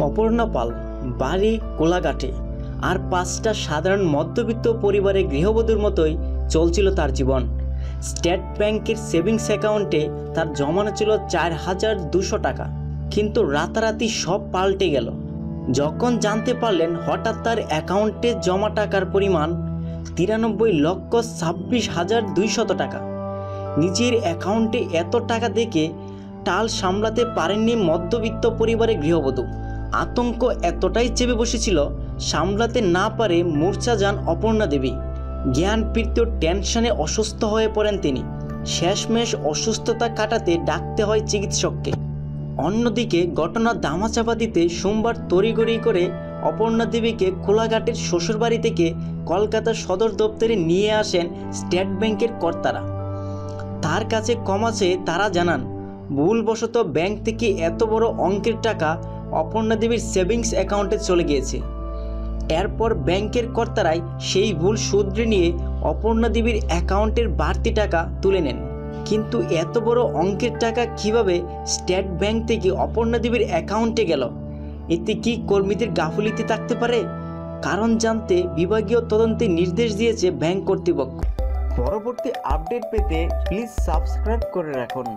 अपर्णा पाल बाड़ी कोलाघाटे और 5टा साधारण मध्यबित्त परिवारे गृहबधूर मतोई चलछिलो तार जीवन। स्टेट बैंकेर सेविंग्स अकाउंटे तार जमानो छिलो 4200 टाका, किन्तु राताराति सब पाल्टे गेल जखन जानते पारलेन हठात् तार अकाउंटे जमा टाकार परिमाण 93,26,200 टाका। निजेर अकाउंटे एत टाका देखे टाल सामलाते पारेननि मध्यबित्त परिवारे गृहबधू। आतंक एतटाई चेपे बसेছিল सामलाते ना पारे मूर्छा जान अपर्णा देवी। ज्ञानपीड़ित टेंशने असुस्थ হয়ে পড়েন তিনি। শেষমেশ অসুস্থতা কাটাতে ডাকতে হয় চিকিৎসককে। অন্যদিকে ঘটনা দামাচাপা দিতে সোমবার তড়িঘড়ি করে অপর্ণা দেবীকে কোলাঘাটের শ্বশুরবাড়ি থেকে কলকাতা সদর দপ্তরে নিয়ে আসেন স্টেট ব্যাংকের কর্তারা। তার কাছে ক্ষমা চেয়ে তারা জানান ভুলবশত ব্যাংক থেকে এত বড় অঙ্কের টাকা অপর্ণা দেবীর সেভিংস অ্যাকাউন্টে চলে গিয়েছে। এরপর ব্যাংকের কর্তারাই সেই ভুল শুধরে নিয়ে অপর্ণা দেবীর অ্যাকাউন্টের বাড়তি টাকা তুলে নেন। কিন্তু এত বড় অঙ্কের টাকা কিভাবে স্টেট ব্যাংক থেকে অপর্ণা দেবীর অ্যাকাউন্টে গেল? এতে কি কর্মীদের গাফিলতি থাকতে পারে? কারণ জানতে বিভাগীয় তদন্তে নির্দেশ দিয়েছে ব্যাংক কর্তৃপক্ষ। পরবর্তী আপডেট পেতে প্লিজ সাবস্ক্রাইব করে রাখুন।